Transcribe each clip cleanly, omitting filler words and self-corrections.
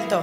movimiento.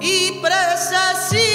y presas.